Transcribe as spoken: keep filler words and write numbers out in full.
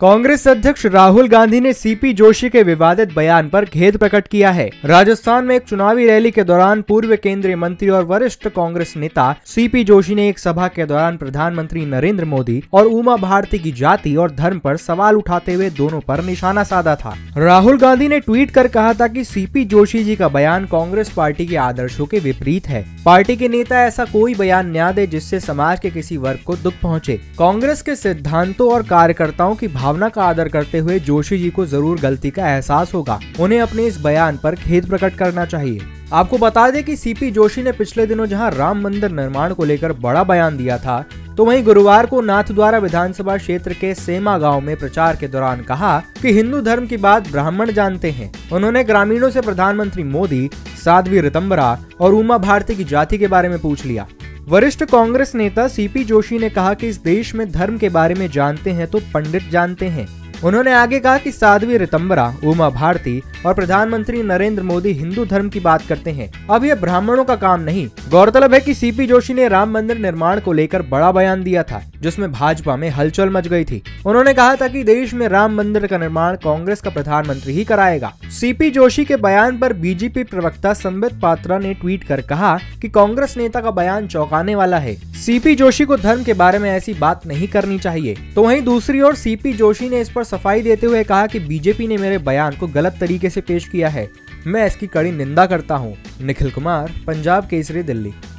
कांग्रेस अध्यक्ष राहुल गांधी ने सीपी जोशी के विवादित बयान पर खेद प्रकट किया है। राजस्थान में एक चुनावी रैली के दौरान पूर्व केंद्रीय मंत्री और वरिष्ठ कांग्रेस नेता सीपी जोशी ने एक सभा के दौरान प्रधानमंत्री नरेंद्र मोदी और उमा भारती की जाति और धर्म पर सवाल उठाते हुए दोनों पर निशाना साधा था। राहुल गांधी ने ट्वीट कर कहा था कि सीपी जोशी जी का बयान कांग्रेस पार्टी के आदर्शों के विपरीत है। पार्टी के नेता ऐसा कोई बयान न दे जिससे समाज के किसी वर्ग को दुख पहुँचे। कांग्रेस के सिद्धांतों और कार्यकर्ताओं की भावना का आदर करते हुए जोशी जी को जरूर गलती का एहसास होगा। उन्हें अपने इस बयान पर खेद प्रकट करना चाहिए। आपको बता दें कि सीपी जोशी ने पिछले दिनों जहां राम मंदिर निर्माण को लेकर बड़ा बयान दिया था, तो वहीं गुरुवार को नाथद्वारा विधानसभा क्षेत्र के सेमा गांव में प्रचार के दौरान कहा कि हिंदू धर्म की बात ब्राह्मण जानते हैं। उन्होंने ग्रामीणों से प्रधानमंत्री मोदी, साध्वी रितंबरा और उमा भारती की जाति के बारे में पूछ लिया। वरिष्ठ कांग्रेस नेता सीपी जोशी ने कहा कि इस देश में धर्म के बारे में जानते हैं तो पंडित जानते हैं। उन्होंने आगे कहा कि साध्वी रितंबरा, उमा भारती और प्रधानमंत्री नरेंद्र मोदी हिंदू धर्म की बात करते हैं। अब यह ब्राह्मणों का काम नहीं। गौरतलब है कि सीपी जोशी ने राम मंदिर निर्माण को लेकर बड़ा बयान दिया था, जिसमें भाजपा में हलचल मच गई थी। उन्होंने कहा था कि देश में राम मंदिर का निर्माण कांग्रेस का प्रधानमंत्री ही कराएगा। सीपी जोशी के बयान पर बीजेपी प्रवक्ता संबित पात्रा ने ट्वीट कर कहा कि कांग्रेस नेता का बयान चौंकाने वाला है। सीपी जोशी को धर्म के बारे में ऐसी बात नहीं करनी चाहिए। तो वहीं दूसरी ओर सीपी जोशी ने इस पर सफाई देते हुए कहा कि बीजेपी ने मेरे बयान को गलत तरीके से पेश किया है। मैं इसकी कड़ी निंदा करता हूं। निखिल कुमार, पंजाब केसरी, दिल्ली।